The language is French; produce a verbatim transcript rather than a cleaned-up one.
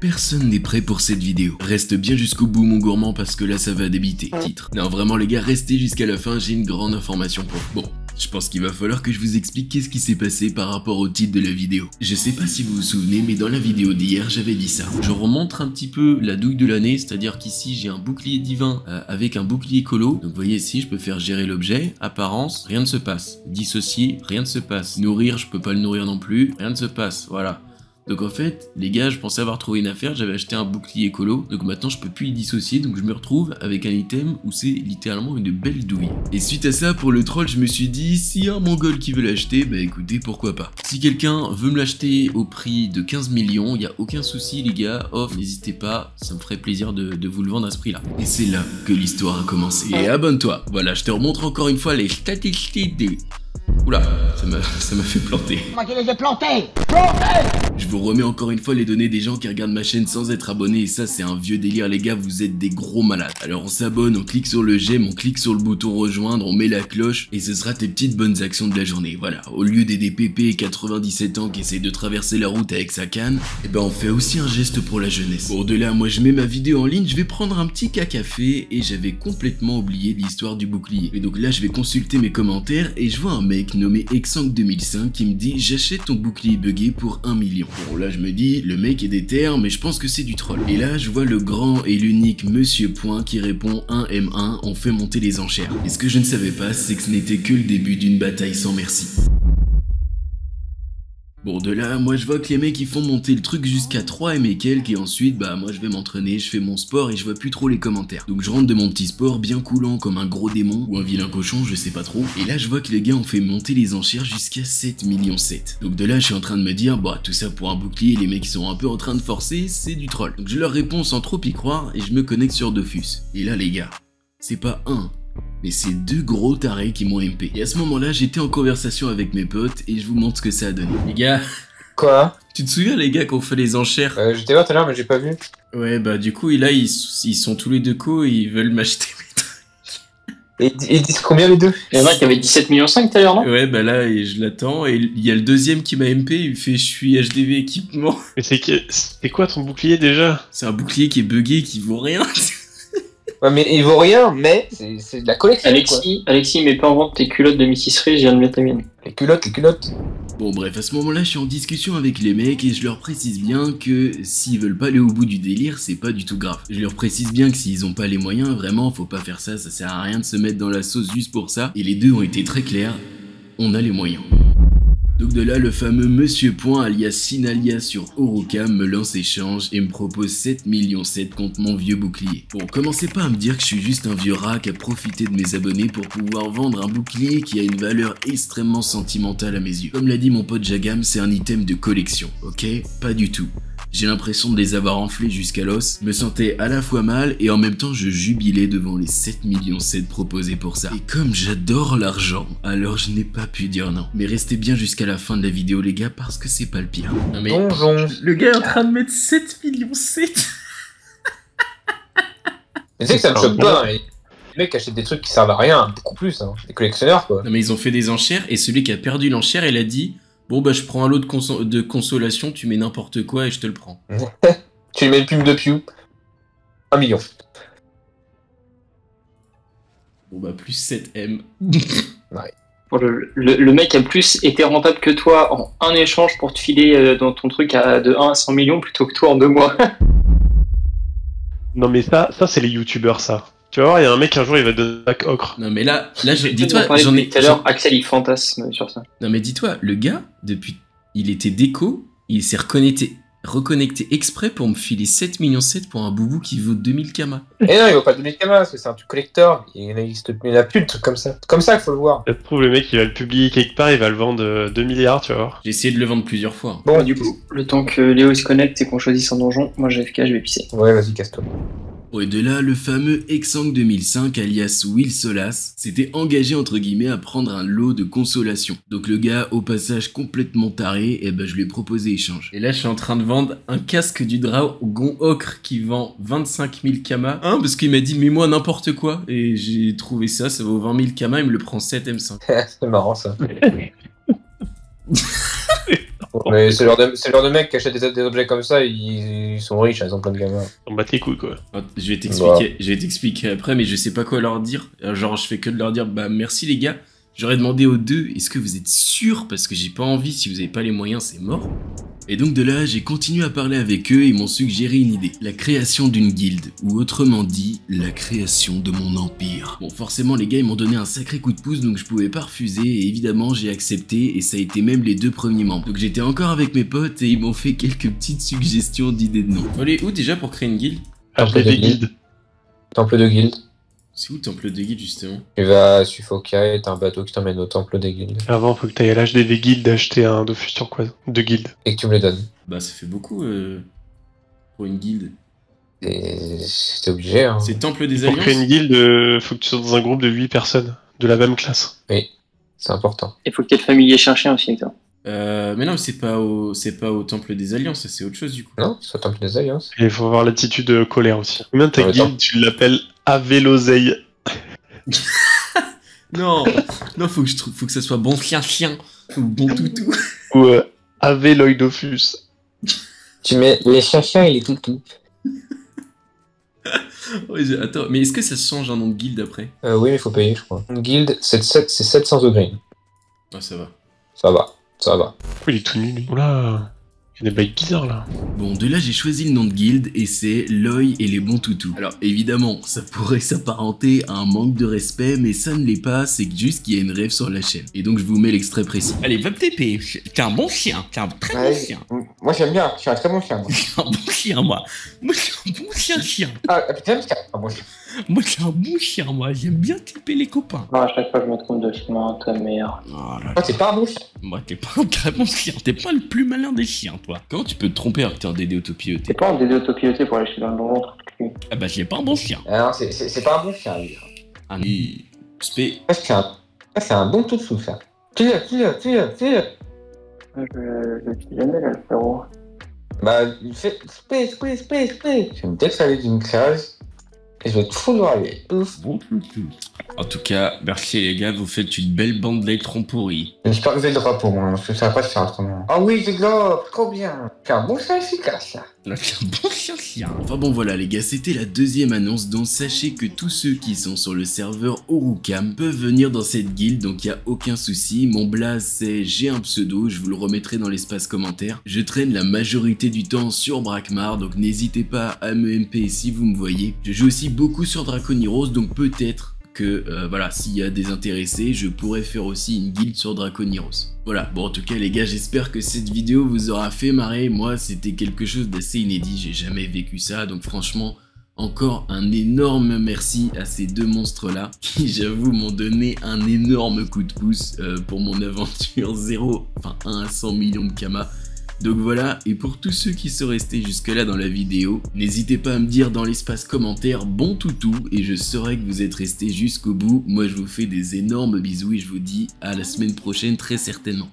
Personne n'est prêt pour cette vidéo. Reste bien jusqu'au bout mon gourmand parce que là ça va débiter. Titre. Non vraiment les gars, restez jusqu'à la fin, j'ai une grande information pour vous. Bon. Je pense qu'il va falloir que je vous explique qu'est-ce qui s'est passé par rapport au titre de la vidéo. Je sais pas si vous vous souvenez, mais dans la vidéo d'hier, j'avais dit ça. Je vous montre un petit peu la douille de l'année, c'est-à-dire qu'ici, j'ai un bouclier divin euh, avec un bouclier colo. Donc, vous voyez ici, je peux faire gérer l'objet, apparence, rien ne se passe. Dissocier, rien ne se passe. Nourrir, je peux pas le nourrir non plus, rien ne se passe, voilà. Donc en fait, les gars, je pensais avoir trouvé une affaire, j'avais acheté un bouclier colo, donc maintenant je peux plus y dissocier, donc je me retrouve avec un item où c'est littéralement une belle douille. Et suite à ça, pour le troll, je me suis dit, s'il y a un mongol qui veut l'acheter, bah écoutez, pourquoi pas. Si quelqu'un veut me l'acheter au prix de quinze millions, il n'y a aucun souci les gars, offre, n'hésitez pas, ça me ferait plaisir de, de vous le vendre à ce prix-là. Et c'est là que l'histoire a commencé. Et abonne-toi, voilà, je te remontre encore une fois les statistiques des... Oula, ça m'a fait planter. Moi qui les ai plantés, plantés. Je vous remets encore une fois les données des gens qui regardent ma chaîne sans être abonnés. Et ça c'est un vieux délire les gars, vous êtes des gros malades. Alors on s'abonne, on clique sur le j'aime, on clique sur le bouton rejoindre, on met la cloche. Et ce sera tes petites bonnes actions de la journée, voilà. Au lieu d'aider Pépé, quatre-vingt-dix-sept ans, qui essaye de traverser la route avec sa canne, et ben on fait aussi un geste pour la jeunesse. Bon de là, moi je mets ma vidéo en ligne, je vais prendre un petit café. Et j'avais complètement oublié l'histoire du bouclier. Et donc là je vais consulter mes commentaires et je vois un mec nommé Exang deux mille cinq qui me dit j'achète ton bouclier buggé pour un million. Bon là je me dis le mec est déter mais je pense que c'est du troll. Et là je vois le grand et l'unique Monsieur Point qui répond un M un, on fait monter les enchères. Et ce que je ne savais pas c'est que ce n'était que le début d'une bataille sans merci. Bon de là, moi je vois que les mecs ils font monter le truc jusqu'à trois M et quelques et ensuite bah moi je vais m'entraîner, je fais mon sport et je vois plus trop les commentaires. Donc je rentre de mon petit sport bien coulant comme un gros démon ou un vilain cochon, je sais pas trop. Et là je vois que les gars ont fait monter les enchères jusqu'à sept millions. Donc de là je suis en train de me dire bah tout ça pour un bouclier, les mecs ils sont un peu en train de forcer, c'est du troll. Donc je leur réponds sans trop y croire et je me connecte sur Dofus. Et là les gars, c'est pas un... mais c'est deux gros tarés qui m'ont M P. Et à ce moment-là, j'étais en conversation avec mes potes et je vous montre ce que ça a donné. Les gars... Quoi ? Tu te souviens les gars qu'on fait les enchères ? euh, J'étais là tout à l'heure mais j'ai pas vu. Ouais bah du coup, là ils, ils sont tous les deux co et ils veulent m'acheter mes trucs. Et ils disent combien les deux ? Il y en a qui avait dix-sept millions tout à l'heure non ? Ouais bah là et je l'attends et il y a le deuxième qui m'a M P, il me fait je suis H D V équipement. Mais c'est quoi ton bouclier déjà ? C'est un bouclier qui est bugué qui vaut rien. Ouais, mais il vaut rien, mais c'est de la collection. Alexis, quoi. Alexis, mets pas en vente tes culottes de métisserie, je viens de mettre la mienne. Les culottes, les culottes. Bon, bref, à ce moment-là, je suis en discussion avec les mecs et je leur précise bien que s'ils veulent pas aller au bout du délire, c'est pas du tout grave. Je leur précise bien que s'ils ont pas les moyens, vraiment, faut pas faire ça, ça sert à rien de se mettre dans la sauce juste pour ça. Et les deux ont été très clairs, on a les moyens. Donc de là, le fameux Monsieur Point alias Sinalia sur Oroka me lance échange et me propose sept millions contre mon vieux bouclier. Bon, commencez pas à me dire que je suis juste un vieux rat qui a profité de mes abonnés pour pouvoir vendre un bouclier qui a une valeur extrêmement sentimentale à mes yeux. Comme l'a dit mon pote Jagam, c'est un item de collection, ok? Pas du tout. J'ai l'impression de les avoir enflés jusqu'à l'os, me sentais à la fois mal et en même temps je jubilais devant les sept millions proposés pour ça. Et comme j'adore l'argent, alors je n'ai pas pu dire non. Mais restez bien jusqu'à la fin de la vidéo les gars parce que c'est pas le pire. Non mais bonjour. Le gars est en train de mettre sept millions. Mais c'est que ça me choque pas, mais... les mecs achètent des trucs qui servent à rien, beaucoup plus, hein. Des collectionneurs quoi. Non mais ils ont fait des enchères et celui qui a perdu l'enchère il a dit... bon bah je prends un lot de, cons de consolation, tu mets n'importe quoi et je te le prends. Tu mets le pume de Pew. Un million. Bon bah plus sept M. Ouais. Le, le, le mec a plus été rentable que toi en un échange pour te filer euh, dans ton truc à, de un à cent millions plutôt que toi en deux mois. Non mais ça, ça c'est les youtubeurs ça. Tu vas voir, il y a un mec un jour il va donner un ocre. Non mais là, là je... dis-toi, j'en ai tout à l'heure. Axel il fantasme sur ça. Non mais dis-toi, le gars, depuis il était déco, il s'est reconnecté, reconnecté exprès pour me filer sept millions pour un boubou qui vaut deux mille kamas. Eh non, il vaut pas deux mille kamas parce que c'est un truc collector. Il n'existe plus, il n'a plus de truc comme ça. Comme ça qu'il faut le voir. Ça te trouve, le mec il va le publier quelque part, il va le vendre deux milliards, tu vas voir. J'ai essayé de le vendre plusieurs fois. Bon, du coup, le temps que Léo se connecte et qu'on choisisse son donjon, moi J F K, je vais pisser. Ouais, vas-y, casse-toi. Et de là, le fameux Exang deux mille cinq alias Will Solas s'était engagé entre guillemets à prendre un lot de consolation. Donc le gars, au passage complètement taré, et eh ben je lui ai proposé échange. Et là, je suis en train de vendre un casque du dragon ocre qui vend vingt-cinq mille kamas. Hein, parce qu'il m'a dit, mets-moi n'importe quoi. Et j'ai trouvé ça, ça vaut vingt mille kamas, il me le prend sept M cinq. C'est marrant ça. Mais c'est le genre de, de mec qui achète des, des objets comme ça, ils, ils sont riches, ils ont plein de gamins. On bat les couilles quoi. Je vais t'expliquer, voilà. Je vais t'expliquer après, mais je sais pas quoi leur dire. Genre je fais que de leur dire, bah merci les gars. J'aurais demandé aux deux, est-ce que vous êtes sûrs? Parce que j'ai pas envie, si vous avez pas les moyens, c'est mort. Et donc de là, j'ai continué à parler avec eux et ils m'ont suggéré une idée. La création d'une guilde, ou autrement dit, la création de mon empire. Bon, forcément, les gars, ils m'ont donné un sacré coup de pouce, donc je pouvais pas refuser, et évidemment, j'ai accepté, et ça a été même les deux premiers membres. Donc j'étais encore avec mes potes, et ils m'ont fait quelques petites suggestions d'idées de noms. On est où déjà pour créer une guilde? Temple de guilde. Temple de guilde. C'est où le temple des guildes justement? Tu vas à Sufoka et t'as un bateau qui t'emmène au temple des guildes. Avant, faut que t'ailles à l'H D des guildes acheter un Dofus turquoise de guilde. Et que tu me les donnes. Bah, ça fait beaucoup euh, pour une guilde. C'est obligé. Hein. C'est temple des alliances. Pour créer une guilde, euh, faut que tu sois dans un groupe de huit personnes de la même classe. Oui, c'est important. Et faut que t'aies le familier cherché aussi avec toi. Euh, mais non, c'est pas au, c'est pas au temple des alliances, c'est autre chose du coup. Non, c'est au temple des alliances. Et il faut avoir l'attitude euh, colère aussi. Combien ta guilde temple... tu l'appelles Ave l'oseille. Non, non, faut que je trouve, faut que ça soit bon chien chien ou bon toutou. Ou euh, Ave l'œil Dofus. Tu mets les chiens chiens et les toutous. Oui, attends, mais est-ce que ça change un nom de guilde après? euh, Oui, il faut payer, je crois. Une guilde, c'est sept cents degrés. Ah, ça va. Ça va. Ça va. Pourquoi il est tout nul lui? Oula, il y a des bails bizarres là. Bon, de là j'ai choisi le nom de guilde et c'est l'œil et les bons toutous. Alors évidemment, ça pourrait s'apparenter à un manque de respect, mais ça ne l'est pas, c'est juste qu'il y a une rêve sur la chaîne. Et donc je vous mets l'extrait précis. Allez, va me T P, t'es un bon chien, t'es un très ouais, bon chien. Moi j'aime bien, je suis un très bon chien. Moi. Je suis un bon chien moi. Moi je suis un bon chien chien. Ah putain, un bon chien. Moi je suis un bon chien moi, j'aime bien taper les copains. Non, à chaque fois je me trompe de chemin, ta mère. Oh là là. Moi t'es pas un bon chien. Moi t'es pas un très bon chien, t'es pas le plus malin des chiens toi. Comment tu peux te tromper alors que t'es un D D autopiloté? T'es pas un D D autopiloté pour aller chez dans le donjon. Ah bah j'ai pas un bon chien. Ah non, c'est pas un bon chien lui. Ah oui, c'est... Ah c'est un bon tout dessous ça. Tu l'as, tu l'as, tu l'as, tu l'as. Je suis jamais là le frérot. Bah fais... Spé, spé, spé, spé. Je vais me décaler d'une classe. Et je vais te foutre En tout cas, merci les gars, vous faites une belle bande d'électrons pourris. J'espère que vous avez le drapeau, moi, parce que ça va pas se faire autrement. Ah oui, c'est globe, trop bien. C'est un bon chien efficace, là. C'est un bon chien chien. Enfin bon, voilà les gars, c'était la deuxième annonce, donc sachez que tous ceux qui sont sur le serveur Oroka peuvent venir dans cette guilde, donc y a aucun souci. Mon blaze, c'est j'ai un pseudo, je vous le remettrai dans l'espace commentaire. Je traîne la majorité du temps sur Brakmar, donc n'hésitez pas à me M P si vous me voyez. Je joue aussi beaucoup sur Draconiros, donc peut-être que euh, voilà, s'il y a des intéressés, je pourrais faire aussi une guilde sur Draconiros. Voilà, bon en tout cas les gars, j'espère que cette vidéo vous aura fait marrer. Moi c'était quelque chose d'assez inédit, j'ai jamais vécu ça, donc franchement encore un énorme merci à ces deux monstres là qui j'avoue m'ont donné un énorme coup de pouce euh, pour mon aventure zéro, enfin un à cent millions de kamas. Donc voilà, et pour tous ceux qui sont restés jusque là dans la vidéo, n'hésitez pas à me dire dans l'espace commentaire bon toutou et je saurai que vous êtes restés jusqu'au bout. Moi je vous fais des énormes bisous et je vous dis à la semaine prochaine très certainement.